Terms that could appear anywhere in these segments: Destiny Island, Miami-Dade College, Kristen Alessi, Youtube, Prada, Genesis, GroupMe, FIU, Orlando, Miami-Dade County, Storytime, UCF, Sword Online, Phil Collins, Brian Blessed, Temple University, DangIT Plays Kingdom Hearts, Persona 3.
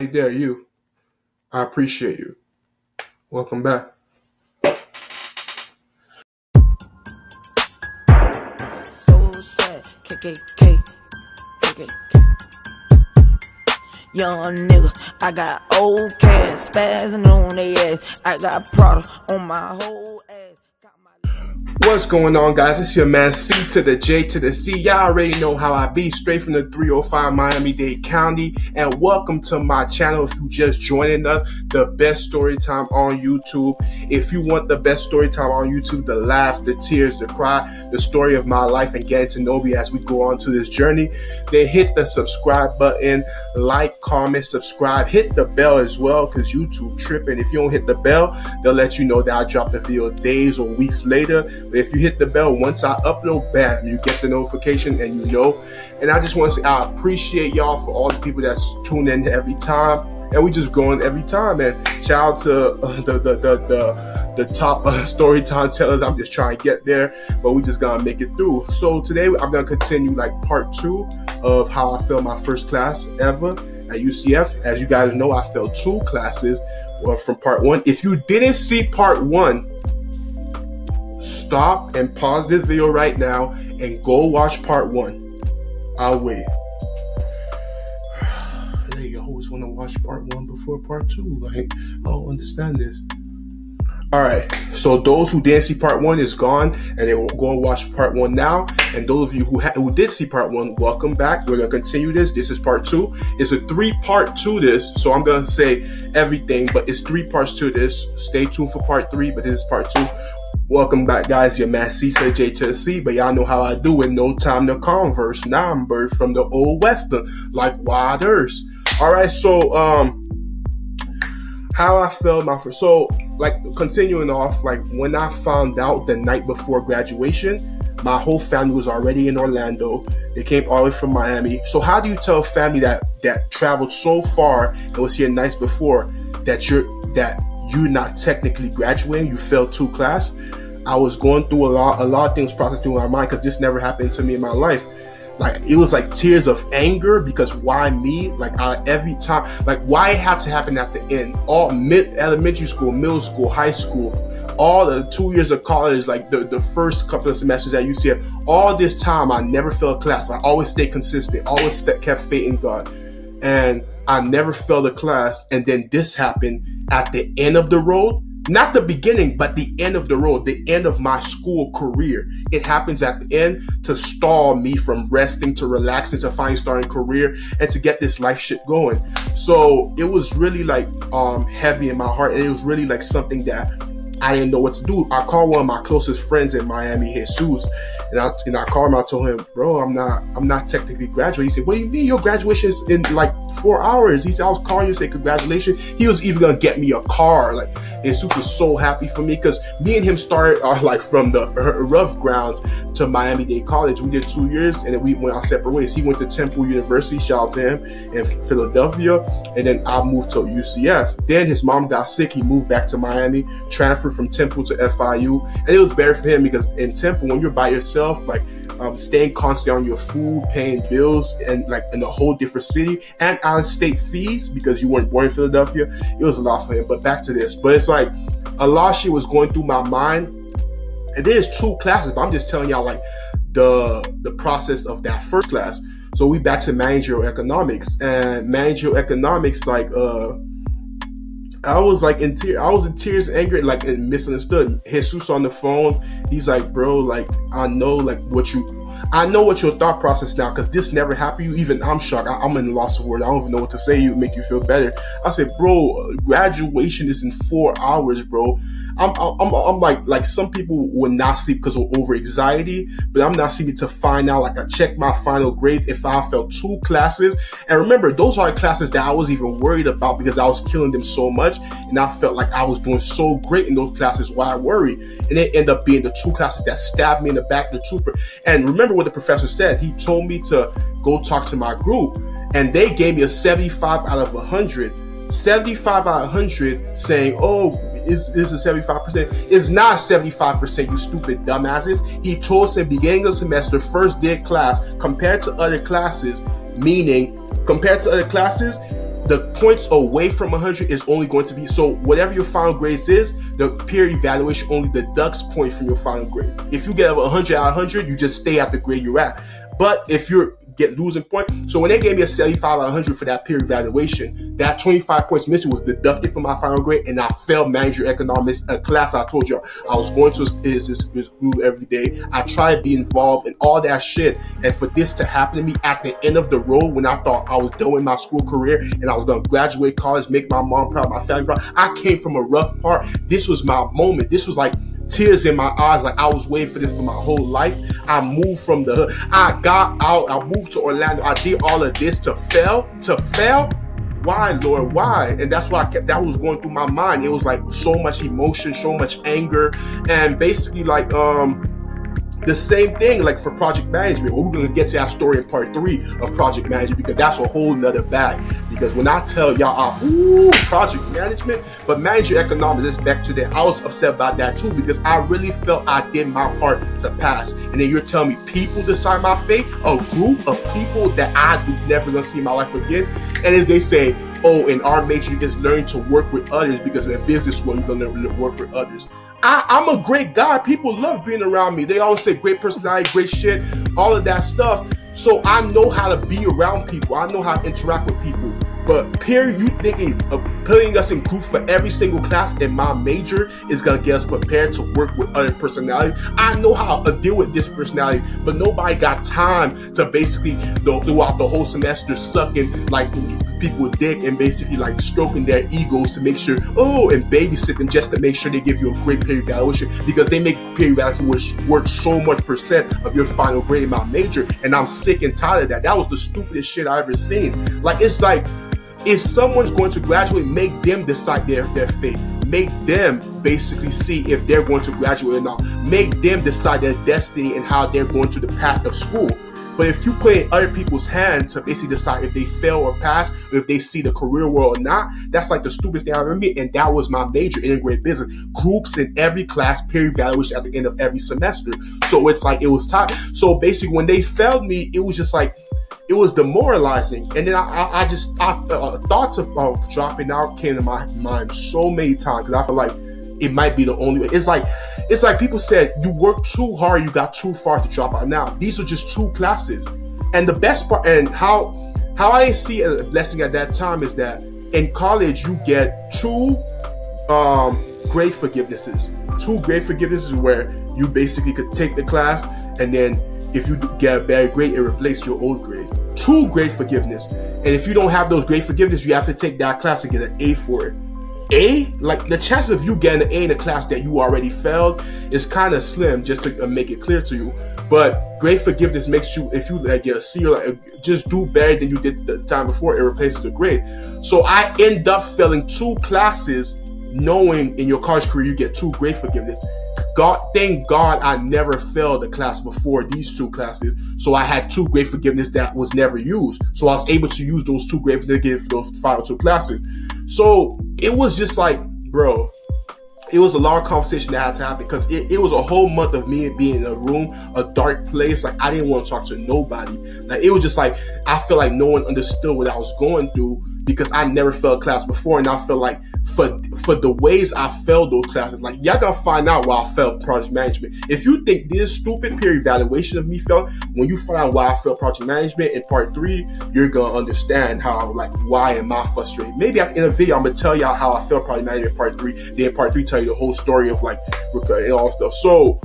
Hey there, you. I appreciate you. Welcome back. So sad, KKK, KKK. Young nigga, I got old cats spazzing on their ass. I got Prada on my whole ass. What's going on, guys? It's your man C to the J to the C. Y'all already know how I be, straight from the 305 Miami-Dade County. And welcome to my channel if you just joining us, the best story time on YouTube. If you want the best story time on YouTube, the laugh, the tears, the cry, the story of my life and getting to know me as we go on to this journey, then hit the subscribe button, like, comment, subscribe, hit the bell as well, because YouTube tripping. If you don't hit the bell, they'll let you know that I drop the video days or weeks later. But if you hit the bell, once I upload, bam, you get the notification and you know. And I just want to say I appreciate y'all for all the people that's tuned in every time. And we just growing every time. And shout out to the top story time tellers. I'm just trying to get there, but we just gotta make it through. So today I'm gonna continue like part 2 of how I failed my first class ever at UCF. As you guys know, I failed 2 classes from part 1. If you didn't see part 1, stop and pause this video right now and go watch part 1. I'll wait. They always want to watch part 1 before part 2. Like, I don't understand this. All right, so those who didn't see part 1 is gone, and they will go and watch part 1 now. And those of you who did see part 1, welcome back. We're gonna continue this. This is part 2. It's a 3-part to this, so I'm gonna say everything, but it's 3 parts to this. Stay tuned for part 3, but this is part 2. Welcome back, guys. Your man C said J to the C, but y'all know how I do it. No time to converse. Now I'm birthed from the old western, like Wild Earth. All right, so how I failed my first. So like continuing off, like when I found out the night before graduation, my whole family was already in Orlando. They came all the way from Miami. So how do you tell family that traveled so far and was here nights before that you're not technically graduating, you failed 2 class? I was going through a lot of things processed through my mind, because this never happened to me in my life. Like, it was like tears of anger, because why me? Like, every time, like, why it had to happen at the end? All elementary school, middle school, high school, all the 2 years of college, like the first couple of semesters at UCF, all this time I never failed class. I always stayed consistent, always kept faith in God, and I never failed a class. And then this happened at the end of the road, not the beginning, but the end of the road, the end of my school career. It happens at the end to stall me from resting, to relaxing, to finally starting a career and to get this life shit going. So it was really like heavy in my heart, and it was really like something that I didn't know what to do. I called one of my closest friends in Miami, Jesus, and I called him. I told him, bro, I'm not technically graduating. He said, what do you mean? Your graduation's in like 4 hours. He said, I was calling you to say congratulations. He was even gonna get me a car. Like, Jesus was so happy for me, because me and him started like from the rough grounds to Miami-Dade College. We did 2 years, and then we went our separate ways. He went to Temple University, shout out to him, in Philadelphia, and then I moved to UCF. Then his mom got sick. He moved back to Miami, transferred from Temple to FIU, and it was better for him, because in Temple, when you're by yourself, like staying constantly on your food, paying bills, and like in a whole different city, and out of state fees because you weren't born in Philadelphia, it was a lot for him. But back to this, but it's like a lot of shit was going through my mind, and there's 2 classes, but I'm just telling y'all like the process of that first class. So we back to managerial economics, and managerial economics, like I was like in tears. I was in tears, angry, like, and misunderstood. Jesus on the phone. He's like, bro, like, I know what your thought process now, because this never happened. You even, I'm shocked. I'm in the loss of words. I don't even know what to say. You make you feel better. I said, bro, graduation is in 4 hours, bro. I'm like some people would not sleep because of over anxiety, but I'm not sleeping to find out. Like, I checked my final grades if I failed 2 classes, and remember, those are classes that I was even worried about because I was killing them so much, and I felt like I was doing so great in those classes. Why I worry? And it ended up being the 2 classes that stabbed me in the back. And remember what the professor said. He told me to go talk to my group, and they gave me a 75 out of 100. 75 out of 100, saying, oh, is a 75%. It's not 75%, you stupid dumbasses. He told us at the beginning of the semester, first day class, compared to other classes, the points away from 100 is only going to be, so whatever your final grades is, the peer evaluation only deducts points from your final grade. If you get 100 out of 100, you just stay at the grade you're at. But if you're losing point, so when they gave me a 75 out of 100 for that peer evaluation, that 25 points missing was deducted from my final grade, and I failed managerial economics, a class I told you I was going to his group every day. I tried to be involved in all that shit, and for this to happen to me at the end of the road when I thought I was done with my school career and I was gonna graduate college, make my mom proud, my family proud. I came from a rough part. This was my moment. This was like tears in my eyes, like I was waiting for this for my whole life. I moved from the hood. I got out. I moved to Orlando. I did all of this to fail. To fail? Why, Lord? Why? And that's why I kept, that was going through my mind. It was like so much emotion, so much anger, and basically like the same thing like for project management. Well, we're gonna get to that story in part 3 of project management, because that's a whole nother bag. Because when I tell y'all, project management, but managing economics is back to that. I was upset about that too, because I really felt I did my part to pass. And then you're telling me people decide my fate, a group of people that I never gonna see in my life again. And if they say, oh, in our major is learning to work with others, because in the business world, you're gonna learn to work with others. I'm a great guy. People love being around me. They always say great personality, great shit, all of that stuff. So I know how to be around people. I know how to interact with people. But peer, you thinking of putting us in group for every single class in my major is gonna get us prepared to work with other personalities. I know how to deal with this personality, but nobody got time to basically go throughout the whole semester sucking like people dick and basically like stroking their egos to make sure, oh, and babysit them just to make sure they give you a great peer evaluation, because they make peer evaluation worth so much percent of your final grade in my major, and I'm sick and tired of that. That was the stupidest shit I ever seen. Like, it's like, if someone's going to graduate, make them decide their fate. Make them basically see if they're going to graduate or not. Make them decide their destiny and how they're going to the path of school. But if you play in other people's hands to basically decide if they fail or pass, or if they see the career world or not, that's like the stupidest thing I remember. And that was my major, integrated business. Groups in every class, peer evaluation at the end of every semester. So it's like, it was time. So basically when they failed me, it was just like, it was demoralizing. And then I thoughts of dropping out came to my mind so many times, because I feel like it might be the only way. It's like people said, you worked too hard, you got too far to drop out. Now, these are just 2 classes. And the best part, and how I see a blessing at that time, is that in college, you get 2 grade forgivenesses. 2 grade forgivenesses where you basically could take the class, and then if you get a bad grade, it replaces your old grade. 2 grade forgiveness. And if you don't have those grade forgiveness, you have to take that class and get an A for it. A? Like, the chance of you getting an A in a class that you already failed is kind of slim, just to make it clear to you. But grade forgiveness makes you, if you like get a C, or like, just do better than you did the time before, it replaces the grade. So I end up failing 2 classes, knowing in your college career you get 2 grade forgiveness. God, thank God I never failed a class before these 2 classes, so I had 2 grade forgiveness that was never used. So I was able to use those 2 grade forgiveness for those final 2 classes. So it was just like, bro, it was a large conversation that had to happen, because it was a whole month of me being in a room, a dark place. Like, I didn't want to talk to nobody. Like, it was just like, I feel like no one understood what I was going through, because I never failed class before, and I feel like for the ways I failed those classes, like, y'all gonna find out why I failed project management. If you think this stupid peer evaluation of me failed, when you find out why I failed project management in part 3, you're gonna understand how, like, why am I frustrated? Maybe in a video, I'm gonna tell y'all how I failed project management in part 3, then in part 3 tell you the whole story of, like, and all stuff. So,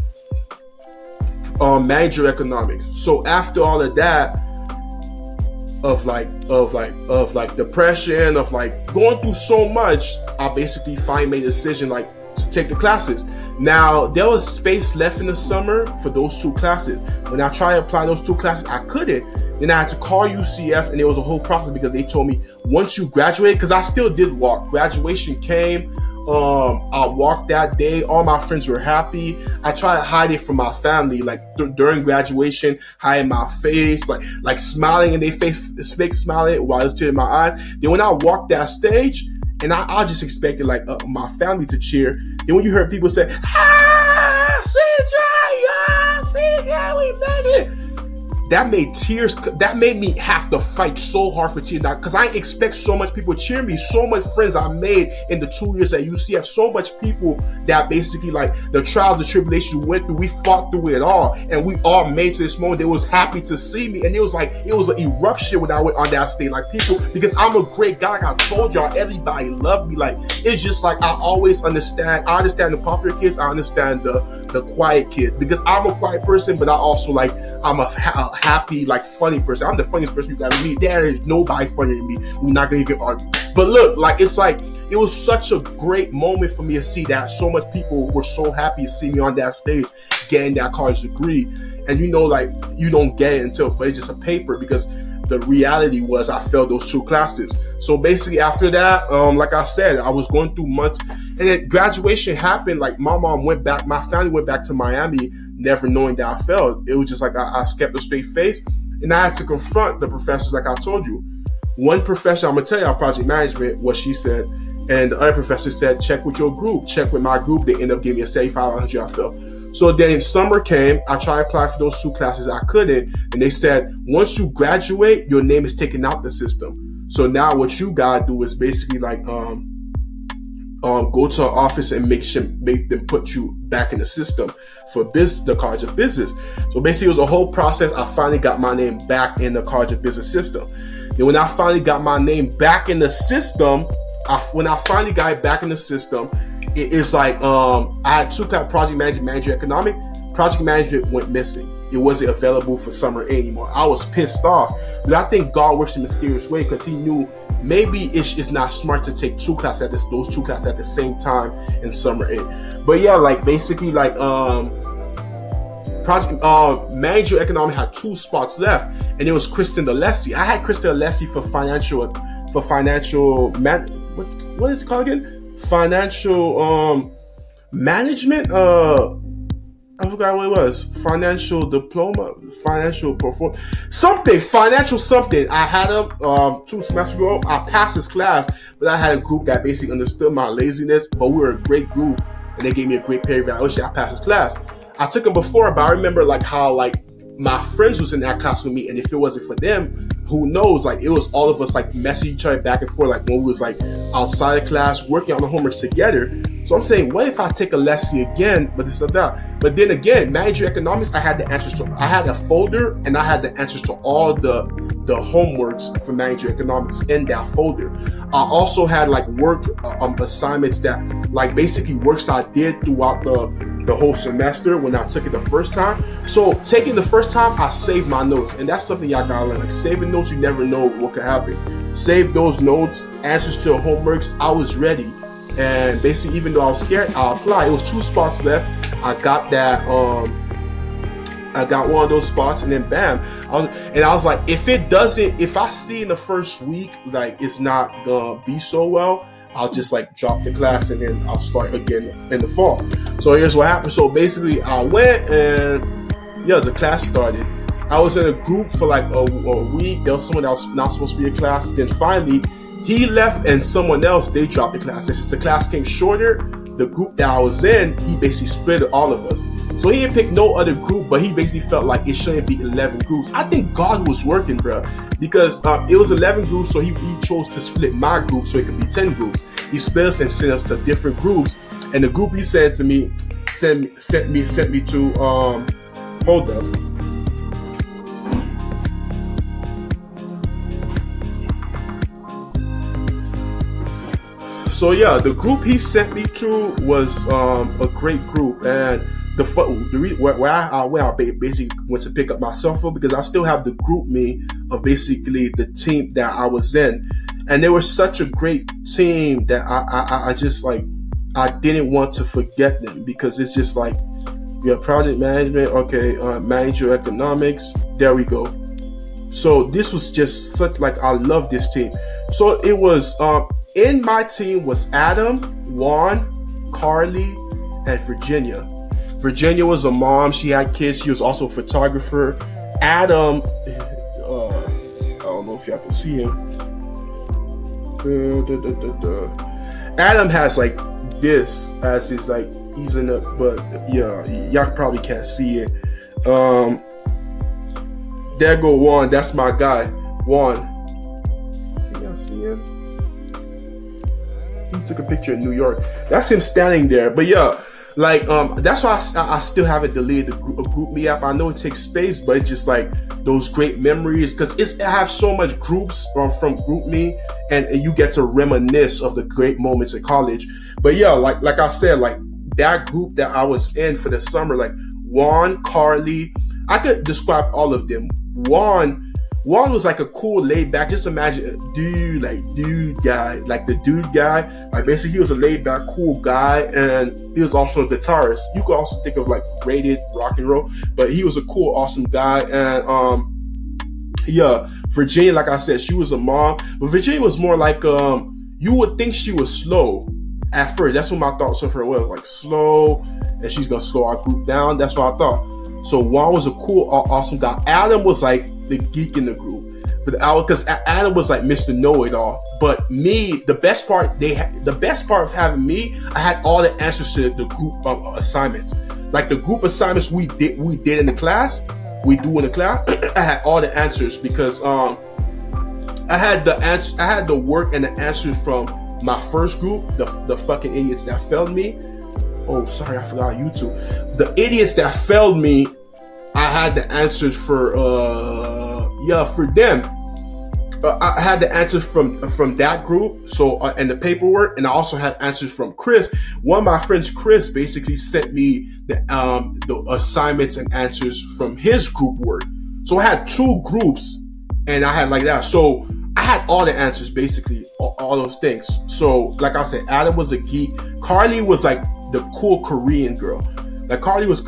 managerial economics. So after all of that, of like depression, of like going through so much, I basically made a decision like to take the classes. Now, there was space left in the summer for those 2 classes. When I tried to apply those 2 classes, I couldn't. Then I had to call UCF, and it was a whole process, because they told me once you graduate, because I still did walk. Graduation came, I walked that day. All my friends were happy. I tried to hide it from my family, like during graduation, hiding my face, like smiling in their face, fake smiling while it's tears in my eyes. Then when I walked that stage, and I just expected like my family to cheer. Then when you heard people say, "Ah, CJ, yeah, we made it," that made me have to fight so hard for tears, because I expect so much people cheer me, so much friends I made in the 2 years at UCF, so much people that basically like the trials, the tribulations you went through, we fought through it all, and we all made to this moment. They was happy to see me, and it was like, it was an eruption when I went on that stage, like people, because I'm a great guy, like I told y'all, everybody loved me, like it's just like I always understand, I understand the popular kids, I understand the quiet kids, because I'm a quiet person, but I also like, I'm a happy, like funny person. I'm the funniest person you gotta meet. There is nobody funnier than me. We're not gonna even argue. But look, like it's like it was such a great moment for me to see that so much people were so happy to see me on that stage getting that college degree. And you know, like you don't get it until it's just a paper, because the reality was I failed those two classes. So basically after that, like I said, I was going through months, and then graduation happened. Like my mom went back, my family went back to Miami, never knowing that I failed. It was just like I kept a straight face, and I had to confront the professors, like I told you. One professor, I'm gonna tell y'all, project management, what she said, and the other professor said, check with your group, check with my group. They ended up giving me a 75 out of 100, I failed. So then summer came, I tried to apply for those two classes, I couldn't, and they said, once you graduate, your name is taken out the system. So now what you gotta do is basically like go to an office and make them put you back in the system for business, the College of Business. So basically it was a whole process. I finally got my name back in the College of Business system. Then when I finally got my name back in the system, when I finally got it back in the system, it's like I had two kind of project management, manager economic. Project management went missing. It wasn't available for summer anymore. I was pissed off, but I think God works in a mysterious way, because he knew maybe it's not smart to take two classes at those two classes at the same time in summer aid. But yeah, like basically like project manager economic had two spots left, and it was Kristen Alessi. I had Kristen Alessi for financial, what is it called again? Financial management, I forgot what it was. Financial diploma, financial perform, something, financial something. I had him 2 semesters ago. I passed his class, but I had a group that basically understood my laziness, but we were a great group, and they gave me a great pay grade. I wish I passed his class. I took him before, but I remember like how like my friends was in that class with me, and if it wasn't for them, who knows, like it was all of us like messaging each other back and forth, like when we was like outside of class working on the homework together. So I'm saying, what if I take Alessi again? But this and that. But then again, manager economics, I had the answers to, I had a folder and I had the answers to all the homeworks for manager economics in that folder. I also had like work assignments that like basically works I did throughout the whole semester when I took it the first time. So taking the first time, I saved my notes, and that's something y'all gotta learn. Like saving notes, you never know what could happen. Save those notes, answers to the homeworks. I was ready, and basically even though I was scared, I applied. It was 2 spots left. I got that. I got one of those spots, and then bam. I was like, if it doesn't, if I see in the first week like it's not gonna be so well, I'll just like drop the class, and then I'll start again in the fall. So here's what happened. So basically I went, and yeah, the class started. I was in a group for like a week. There was someone else not supposed to be in class. Then finally he left, and someone else, they dropped the class. Since the class came shorter, the group that I was in, he basically split all of us. So he didn't pick no other group, but he basically felt like it shouldn't be 11 groups. I think God was working, bro, because it was 11 groups, so he chose to split my group so it could be 10 groups. He split us and sent us to different groups, and the group he said to me, sent me to, hold up. So yeah, the group he sent me to was a great group, and where I basically went to pick up my cell phone, because I still have the GroupMe of basically the team that I was in, and they were such a great team that I just like I didn't want to forget them, because it's just like, yeah, project management, okay, manager economics, there we go. So this was just such like I love this team. So it was. In my team was Adam, Juan, Carly, and Virginia. Virginia was a mom. She had kids. She was also a photographer. Adam, I don't know if y'all can see him. Adam has like this as his like he's in the, but yeah, y'all probably can't see it. There go Juan. That's my guy. Juan. Can y'all see him? He took a picture in New York. That's him standing there. But yeah, like that's why I still haven't deleted the GroupMe app. I know it takes space, but it's just like those great memories, because it's, I have so much groups from GroupMe, and you get to reminisce of the great moments at college. But yeah, like I said, like that group that I was in for the summer, like Juan, Carly, I could describe all of them. Juan was like a cool laid back, just imagine a dude, like dude guy, like the dude guy, like basically he was a laid back cool guy, and he was also a guitarist. You could also think of like Rated rock and roll, but he was a cool, awesome guy. And yeah, Virginia, like I said, she was a mom, but Virginia was more like you would think she was slow at first. That's what my thoughts of her was, like slow, and she's gonna slow our group down. That's what I thought. So Juan was a cool, awesome guy. Adam was like the geek in the group, but because Adam was like Mr. Know-It-All. But me, the best part of having me, I had all the answers to the group assignments. Like the group assignments we did in the class, we do in the class. I had all the answers because I had the work and the answers from my first group, the fucking idiots that failed me. Oh, sorry, I forgot YouTube. The idiots that failed me, I had the answers for yeah, for them. I had the answers from that group, so and the paperwork, and I also had answers from Chris. One of my friends, Chris, basically sent me the assignments and answers from his group work. So I had two groups, and I had like that. So I had all the answers, basically, all those things. So like I said, Adam was a geek. Carly was like the cool Korean girl. Like Carly was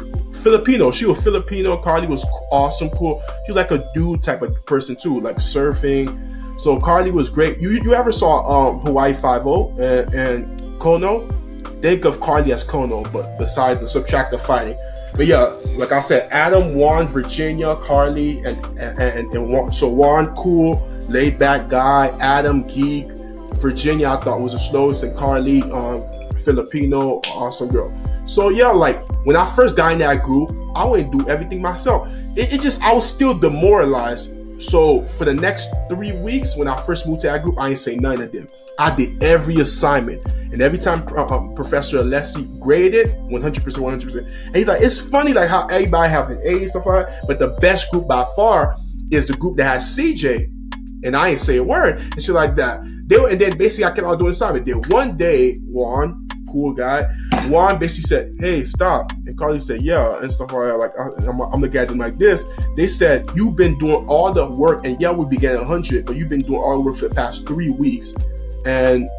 Filipino. She was Filipino. Carly was awesome, cool. She was like a dude type of person too, like surfing. So Carly was great. You ever saw Hawaii Five-0 and Kono? Think of Carly as Kono, but besides the subtract the fighting. But yeah, like I said, Adam, Juan, Virginia, Carly, and Juan. So Juan, cool, laid back guy. Adam, geek. Virginia, I thought was the slowest, and Carly, Filipino, awesome girl. So yeah, like when I first got in that group, I wouldn't do everything myself. It just, I was still demoralized. So for the next 3 weeks, when I first moved to that group, I ain't say none of them. I did every assignment, and every time Professor Alessi graded 100%, and he's like, it's funny like how everybody have an A, stuff like that, but the best group by far is the group that has CJ. And I ain't say a word and shit like that. They were, and then basically I kept on doing assignment. Then one day, Juan, cool guy, Juan basically said, "Hey, stop!" And Carly said, "Yeah," and stuff like that. Like I'm looking at them like this. They said, "You've been doing all the work, and yeah, we began 100, but you've been doing all the work for the past 3 weeks, and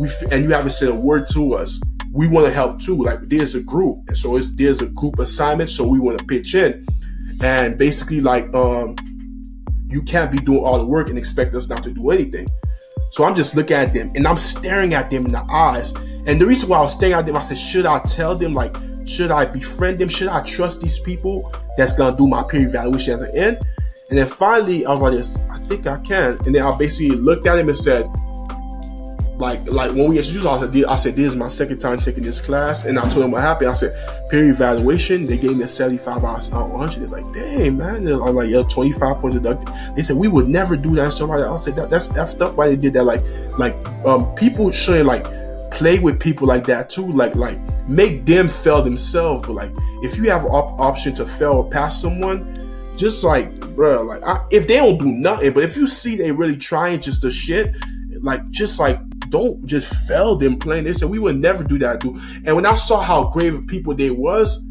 you haven't said a word to us. We want to help too. Like there's a group, and so there's a group assignment, so we want to pitch in, and basically like you can't be doing all the work and expect us not to do anything." So I'm just looking at them, and I'm staring at them in the eyes. And the reason why I was staring at them, I said, should I tell them? Like, should I befriend them? Should I trust these people that's gonna do my peer evaluation at the end? And then finally, I was like, this, I think I can. And then I basically looked at him and said, like when we introduced, I said, this is my second time taking this class. And I told him what happened. I said, peer evaluation, they gave me a 75 out of 100. It's like, dang, man. I'm like, yo, 25 points deducted. They said, we would never do that. So I said, that's effed up why they did that. Like people shouldn't like play with people like that too. Like make them fail themselves. But like, if you have an option to fail or pass someone, just like, bro, like if they don't do nothing, but if you see they really trying just the shit, like just like, don't just fail them playing. They said we would never do that, dude. And when I saw how great of people they was,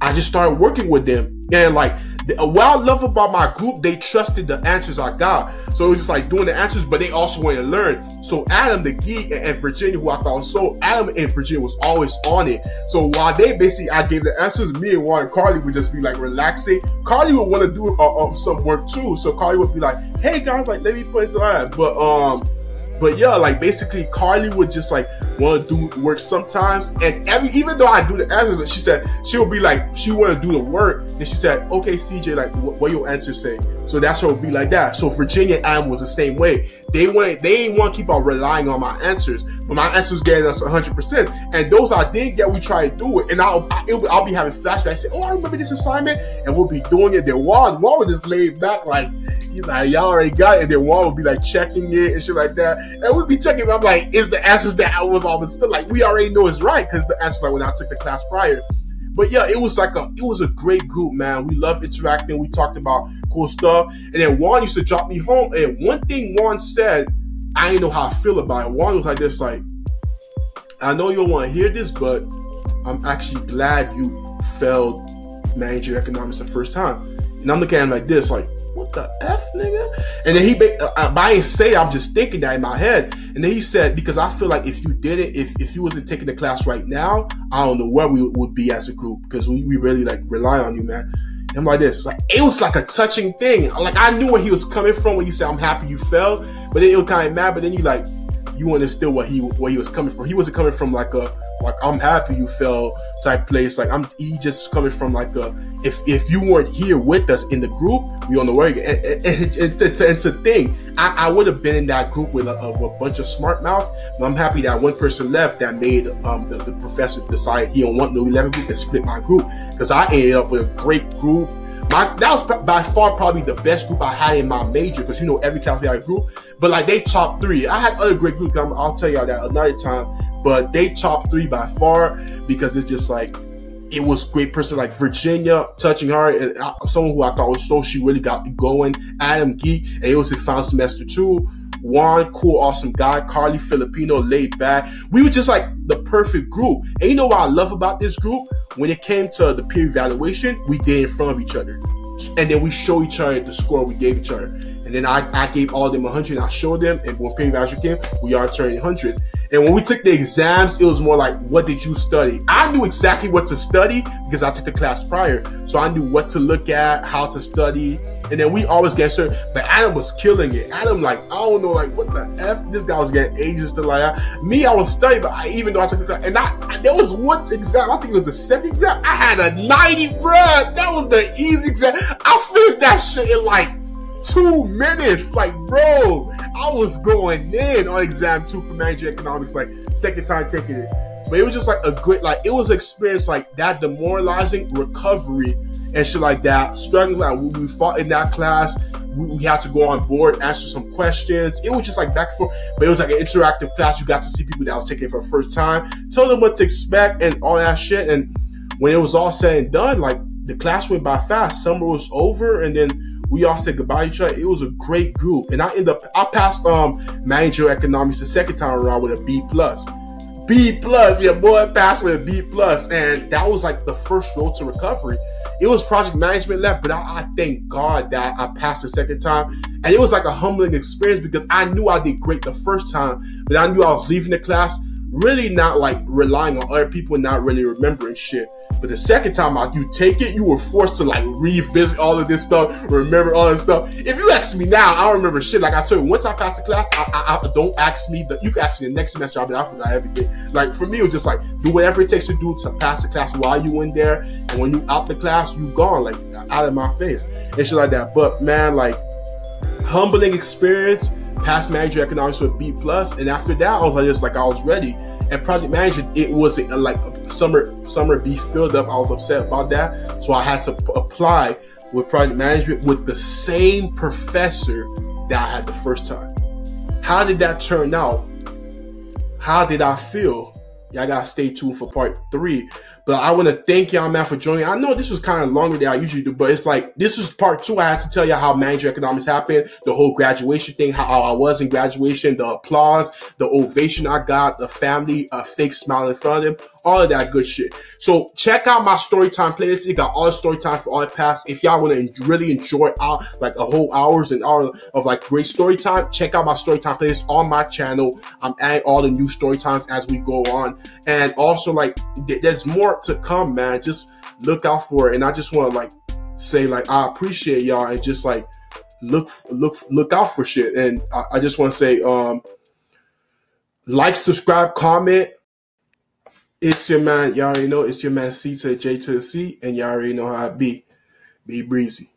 I just started working with them. And like what I love about my group, they trusted the answers I got. So it was just like doing the answers, but they also wanted to learn. So Adam the geek and Virginia, who I thought was so, Adam and Virginia was always on it. So while they basically, I gave the answers, me and Juan and Carly would just be like relaxing. Carly would want to do some work too. So Carly would be like, hey guys, like let me put it to that. But But yeah, like basically Carly would just like want to do work sometimes, and even though I do the answers, she said she would be like she want to do the work, then she said, okay, CJ, like what your answer say? So that's what it would be like that. So Virginia Am was the same way. They didn't want to keep on relying on my answers, but my answers getting us 100%. And those I did get, we try to do it, and I'll be having flashbacks. Say, oh, I remember this assignment, and we'll be doing it. Then Wall would just lay back like, y'all already got it, and then Wall would be like checking it and shit like that. And we'd be checking, I'm like, is the answers that I was on this? Like, we already know it's right because the answer like when I took the class prior. But yeah, it was a great group, man. We loved interacting. We talked about cool stuff. And then Juan used to drop me home. And one thing Juan said, I didn't know how I feel about it. Juan was like this, like, I know you don't want to hear this, but I'm actually glad you failed managerial economics the first time. And I'm looking at him like this, like, what the F, nigga? And then I ain't say it, I'm just thinking that in my head. And then he said, because I feel like if you didn't, if you wasn't taking the class right now, I don't know where we would be as a group, because we really like rely on you, man. And I'm like this, like, it was like a touching thing. Like, I knew where he was coming from when he said, I'm happy you fell, but then it was kind of mad, but then you like, you understood where he was coming from. He wasn't coming from like a, like, I'm happy you fell type place. Like, he just coming from like a, if you weren't here with us in the group, we don't know where you get. And to think, I would have been in that group with a bunch of smart mouths, but I'm happy that one person left that made the professor decide he don't want no 11 group and split my group, because I ended up with a great group. That was by far probably the best group I had in my major, because you know every class we had a group, but like they top three. I had other great groups, I'll tell y'all that another time, but they top three by far, because it's just like, it was great person like Virginia, touching her, and someone who I thought was so she really got going. Adam Geek, and it was in final semester 2. Juan, cool, awesome guy. Carly, Filipino, laid back. We were just like the perfect group. And you know what I love about this group? When it came to the peer evaluation, we did in front of each other. And then we show each other the score we gave each other. And then I gave all of them 100, and I showed them. And when peer evaluation came, we all turned 100. And when we took the exams, it was more like, what did you study? I knew exactly what to study because I took the class prior. So I knew what to look at, how to study. And then we always get certain, but Adam was killing it. Adam, like, I don't know, like, what the F? This guy was getting ages to like that. Me, I was studying, but even though I took the class, and there was one exam, I think it was the second exam, I had a 90, bruh. That was the easy exam. I finished that shit in like 2 minutes. Like, bro, I was going in on exam 2 for managerial economics, like second time taking it. But it was just like a great, like, it was an experience like that, demoralizing recovery and shit like that, struggling, like we fought in that class, we had to go on board, answer some questions. It was just like back and forth, but it was like an interactive class. You got to see people that was taking it for the first time, tell them what to expect and all that shit. And when it was all said and done, like, the class went by fast. Summer was over, and then we all said goodbye to each other. It was a great group. And I passed managerial economics the second time around with a B+. B+, yeah, boy, passed with a B+. And that was like the first road to recovery. It was project management left, but I thank God that I passed the second time. And it was like a humbling experience, because I knew I did great the first time, but I knew I was leaving the class really not like relying on other people, not really remembering shit. But the second time out, you take it, you were forced to like revisit all of this stuff, remember all this stuff. If you ask me now, I don't remember shit. Like I told you, once I pass the class, I don't ask me. You can ask me the next semester, I'll be out for everything. Like for me, it was just like, do whatever it takes to do to pass the class while you in there. And when you out the class, you gone, like out of my face and shit like that. But man, like, humbling experience. Passed managerial economics with B+, and after that, I was like, just like I was ready. And project management, it wasn't like summer B filled up. I was upset about that, so I had to apply with project management with the same professor that I had the first time. How did that turn out? How did I feel? Y'all gotta stay tuned for part 3. But I want to thank y'all, man, for joining. I know this was kind of longer than I usually do, but it's like, this is part 2. I had to tell y'all how managerial economics happened, the whole graduation thing, how I was in graduation, the applause, the ovation I got, the family, a fake smile in front of them, all of that good shit. So check out my story time playlist. It got all the story time for all the past. If y'all want to really enjoy out like a whole hours and hour of like great story time, check out my story time playlist on my channel. I'm adding all the new story times as we go on. And also, like, there's more to come, man. Just look out for it. And I just want to like say, like, I appreciate y'all, and just like look out for shit. And I just want to say, Like, subscribe, comment. It's your man. Y'all already know. It's your man C to the J to the C. And y'all already know how I be. Be breezy.